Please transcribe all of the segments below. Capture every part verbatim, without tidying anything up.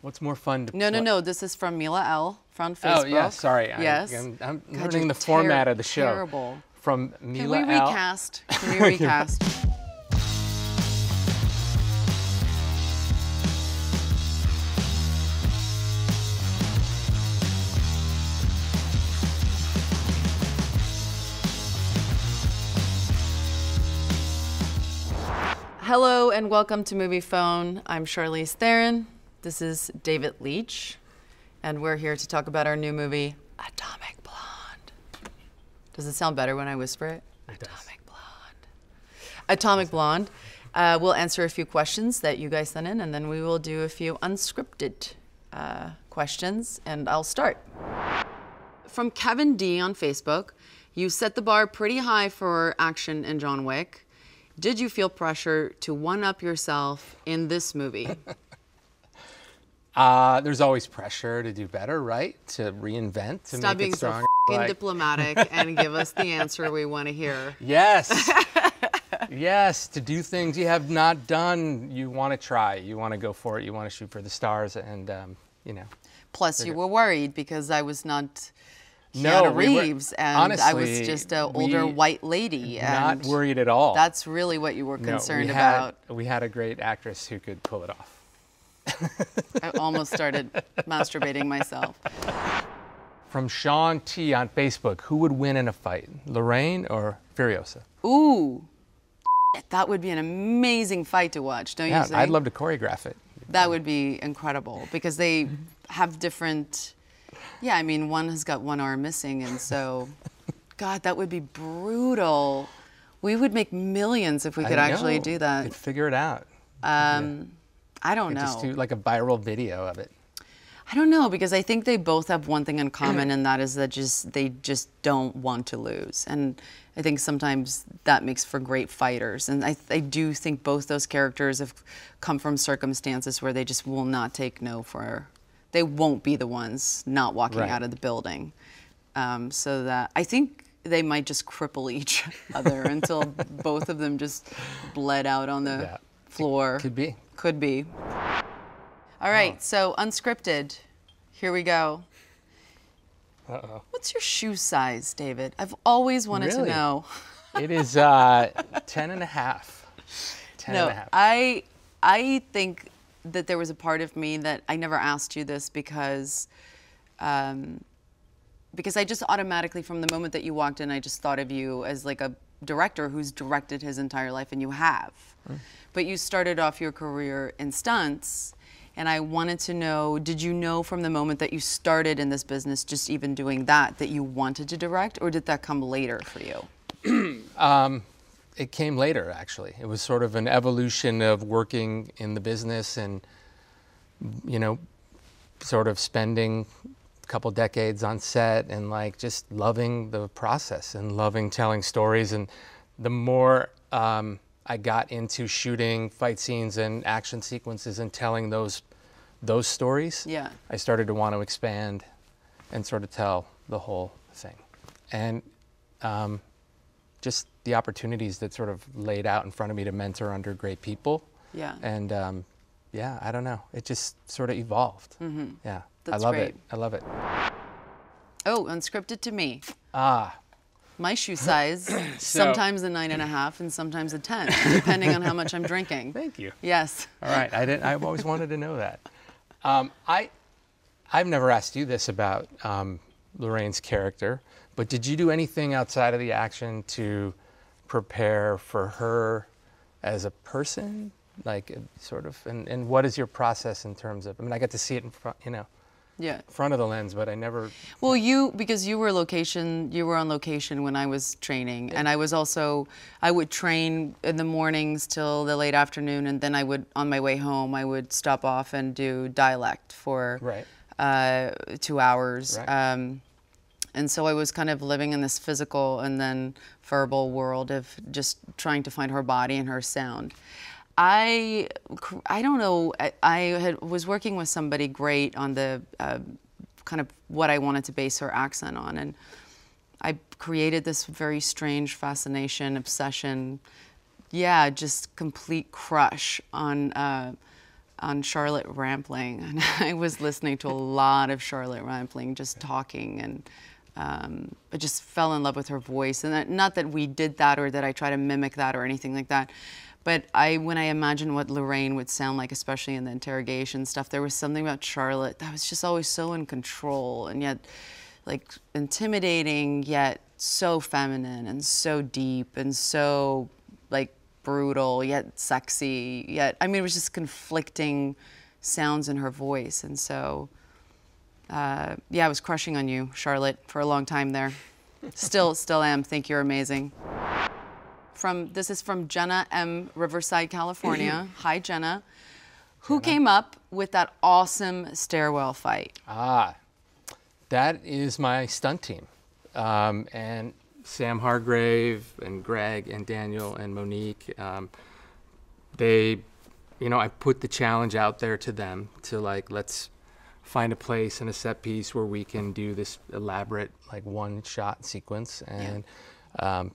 What's more fun to No, play? no, no. This is from Mila L. from Facebook. Oh, yeah. Sorry. Yes. I'm, I'm, I'm God, learning the format of the show. Terrible. From Mila L. Can we recast? L. Can we recast? Hello and welcome to Movie Phone. I'm Charlize Theron. This is David Leitch, and we're here to talk about our new movie, Atomic Blonde. Does it sound better when I whisper it? it Atomic does. Blonde. Atomic Blonde. Uh, we'll answer a few questions that you guys sent in, and then we will do a few unscripted uh, questions, and I'll start. From Kevin D on Facebook, you set the bar pretty high for action in John Wick. Did you feel pressure to one-up yourself in this movie? uh, there's always pressure to do better, right? To reinvent, to Stop make it stronger. Stop being so f***ing diplomatic and give us the answer we want to hear. Yes. Yes, to do things you have not done, you want to try. You want to go for it. You want to shoot for the stars and, um, you know. Plus, you were worried because I was not... Keanu no, Reeves, we were, and honestly, I was just an older white lady. And not worried at all. That's really what you were concerned no, we had, about. We had a great actress who could pull it off. I almost started masturbating myself. From Sean T on Facebook, who would win in a fight, Lorraine or Furiosa? Ooh, that would be an amazing fight to watch, don't yeah, you think? I'd love to choreograph it. That would be incredible because they have different. Yeah, I mean, one has got one arm missing, and so, God, that would be brutal. We would make millions if we could I know. actually do that. Could figure it out. Um, yeah. I don't know. Just do like a viral video of it. I don't know because I think they both have one thing in common, and that is that just they just don't want to lose, and I think sometimes that makes for great fighters. And I, I do think both those characters have come from circumstances where they just will not take no for. They won't be the ones not walking right. out of the building. Um, so that I think they might just cripple each other until both of them just bled out on the yeah. floor. It could be. Could be. All right, oh. so unscripted. Here we go. Uh-oh. What's your shoe size, David? I've always wanted really? to know. It is uh, ten and a half. ten no, and a half. I, I think that there was a part of me that I never asked you this because um, because I just automatically, from the moment that you walked in, I just thought of you as like a director who's directed his entire life, and you have. Mm. But you started off your career in stunts, and I wanted to know, did you know from the moment that you started in this business, just even doing that, that you wanted to direct, or did that come later for you? um. It came later, actually. It was sort of an evolution of working in the business and, you know, sort of spending a couple decades on set and like just loving the process and loving telling stories. And the more um, I got into shooting fight scenes and action sequences and telling those those stories, yeah. I started to want to expand and sort of tell the whole thing. And um, just the opportunities that sort of laid out in front of me to mentor under great people. Yeah. And um, yeah, I don't know. It just sort of evolved. Mm-hmm. Yeah. That's I love great. it. I love it. Oh, unscripted to me. Ah. My shoe size, so, sometimes a nine and a half and sometimes a ten, depending on how much I'm drinking. Thank you. Yes. All right. I didn't, I've always wanted to know that. Um, I, I've never asked you this about um, Lorraine's character, but did you do anything outside of the action to prepare for her as a person, like sort of, and, and what is your process in terms of, I mean, I got to see it in front, you know, yeah. front of the lens, but I never. Well, you, because you were location, you were on location when I was training, yeah. and I was also, I would train in the mornings till the late afternoon, and then I would, on my way home, I would stop off and do dialect for right. uh, two hours. Right. Um, And so I was kind of living in this physical and then verbal world of just trying to find her body and her sound. I, I don't know, I, I had, was working with somebody great on the uh, kind of what I wanted to base her accent on. And I created this very strange fascination, obsession, yeah, just complete crush on uh, on Charlotte Rampling, and I was listening to a lot of Charlotte Rampling, just talking, and um, I just fell in love with her voice. And that, not that we did that or that I try to mimic that or anything like that, but I, when I imagined what Lorraine would sound like, especially in the interrogation stuff, there was something about Charlotte that was just always so in control and yet like intimidating, yet so feminine and so deep and so like brutal, yet sexy, yet, I mean, it was just conflicting sounds in her voice. And so, uh, yeah, I was crushing on you, Charlotte, for a long time there. Still, still am, think you're amazing. From, this is from Jenna M, Riverside, California. Hi, Jenna. Who Jenna. came up with that awesome stairwell fight? Ah, that is my stunt team. Um, and Sam Hargrave and Greg and Daniel and Monique, um, they, you know, I put the challenge out there to them to like, let's find a place and a set piece where we can do this elaborate like one shot sequence. And yeah. um,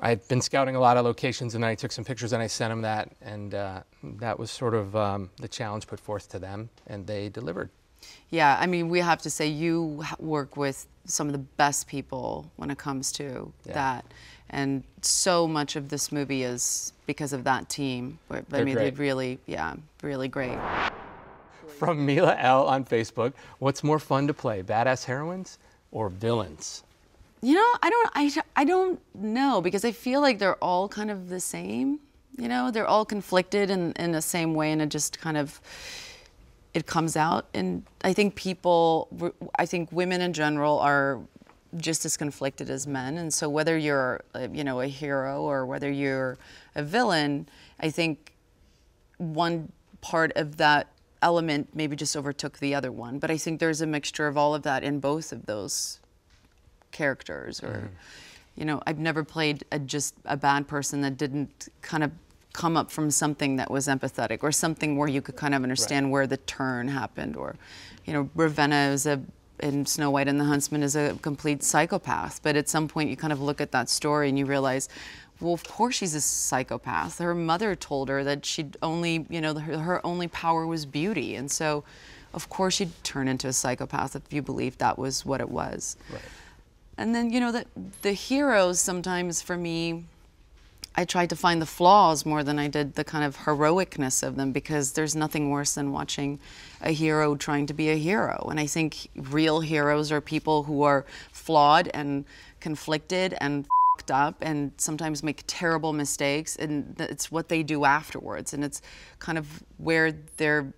I've been scouting a lot of locations, and then I took some pictures and I sent them that, and uh, that was sort of um, the challenge put forth to them, and they delivered. Yeah, I mean, we have to say you work with some of the best people when it comes to yeah. that, and so much of this movie is because of that team. I They're mean, they really, yeah, really great. From Mila L on Facebook, what's more fun to play, badass heroines or villains? You know, I don't, I, I don't know, because I feel like they're all kind of the same. You know, they're all conflicted in, in the same way, and it just kind of, it comes out. And I think people, I think women in general are just as conflicted as men. And so whether you're, you know, a hero or whether you're a villain, I think one part of that element maybe just overtook the other one. But I think there's a mixture of all of that in both of those characters, or mm. you know, I've never played a, just a bad person that didn't kind of come up from something that was empathetic, or something where you could kind of understand right. where the turn happened. Or, you know, Ravenna is a, in Snow White and the Huntsman, is a complete psychopath, but at some point you kind of look at that story and you realize, well, of course she's a psychopath. Her mother told her that she'd only, you know, her, her only power was beauty, and so of course she'd turn into a psychopath if you believed that was what it was. Right. And then, you know, the, the heroes sometimes, for me, I tried to find the flaws more than I did the kind of heroicness of them, because there's nothing worse than watching a hero trying to be a hero. And I think real heroes are people who are flawed and conflicted and f***ed up and sometimes make terrible mistakes, and it's what they do afterwards. And it's kind of where they're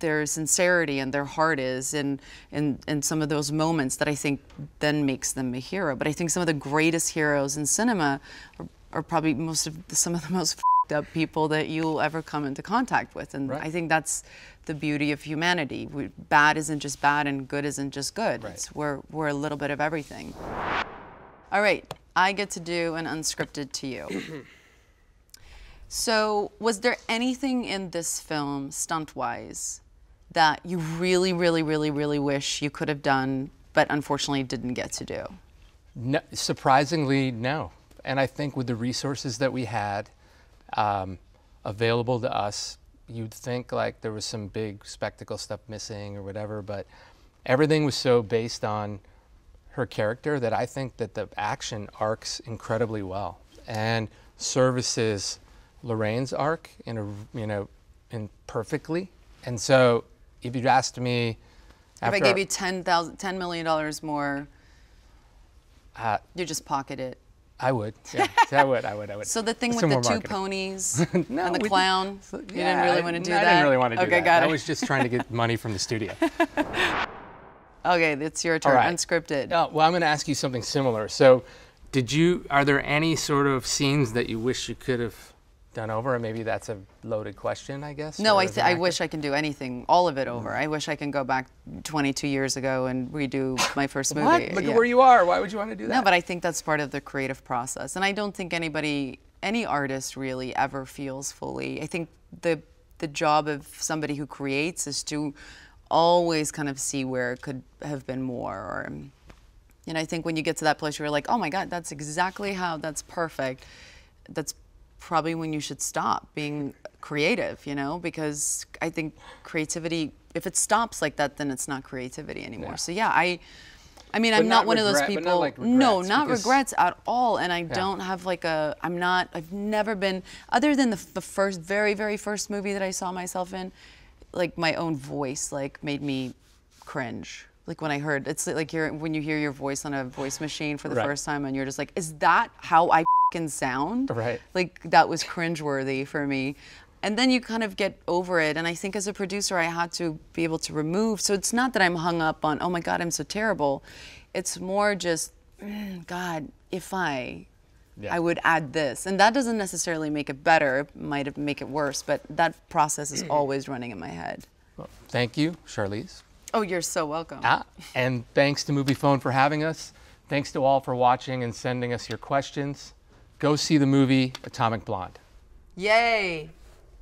their sincerity and their heart is in, in, in some of those moments that I think then makes them a hero. But I think some of the greatest heroes in cinema are, are probably most of the, some of the most f***ed up people that you'll ever come into contact with. And right. I think that's the beauty of humanity. We, bad isn't just bad and good isn't just good. Right. It's, we're, we're a little bit of everything. All right, I get to do an unscripted to you. So, was there anything in this film, stunt-wise, that you really, really, really, really wish you could have done, but unfortunately didn't get to do? No, surprisingly, no. And I think with the resources that we had um, available to us, you'd think like there was some big spectacle stuff missing or whatever, but everything was so based on her character that I think that the action arcs incredibly well and services Lorraine's arc in a, you know, in perfectly. And so if you'd asked me, after if I gave you ten million dollars more, uh, you just pocket it. I would, yeah, I would, I would, I would. So the thing Some with the two marketing. ponies no, and the clown, so, yeah, you didn't really want to do no, that? I didn't really want to do okay, that. Got it. I was just trying to get money from the studio. Okay, it's your turn, right. Unscripted. Oh, well, I'm gonna ask you something similar. So did you, are there any sort of scenes that you wish you could have done over? And maybe that's a loaded question, I guess. No, I, th I wish I can do anything, all of it over. Mm. I wish I can go back twenty-two years ago and redo my first movie. What? Look yeah. at where you are. Why would you want to do that? No, but I think that's part of the creative process. And I don't think anybody, any artist really ever feels fully. I think the, the job of somebody who creates is to always kind of see where it could have been more. Or, you know, I think when you get to that place where you're like, oh my God, that's exactly how, that's perfect. That's probably when you should stop being creative, you know, because I think creativity, if it stops like that, then it's not creativity anymore. Yeah. So yeah, I, I mean, but I'm not, not one regret, of those people. Not like regrets, no, not because... regrets at all. And I yeah. don't have like a, I'm not, I've never been, other than the, the first, very, very first movie that I saw myself in, like my own voice, like made me cringe. Like when I heard, it's like you're, when you hear your voice on a voice machine for the right. first time and you're just like, is that how I f***ing sound? Right. Like that was cringeworthy for me. And then you kind of get over it. And I think as a producer, I had to be able to remove. So it's not that I'm hung up on, oh my God, I'm so terrible. It's more just, mm, God, if I, yeah. I would add this. And that doesn't necessarily make it better. It might make it worse. But that process is always running in my head. Well, thank you, Charlize. Oh, you're so welcome. Ah, and thanks to Movie Phone for having us. Thanks to all for watching and sending us your questions. Go see the movie Atomic Blonde. Yay.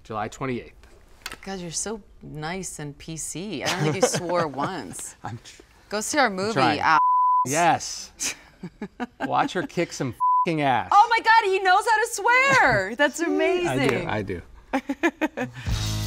July twenty-eighth. God, you're so nice and P C. I don't think you swore once. I'm Go see our movie, ass. Yes. Watch her kick some f***ing ass. Oh my God, he knows how to swear. That's amazing. I do, I do.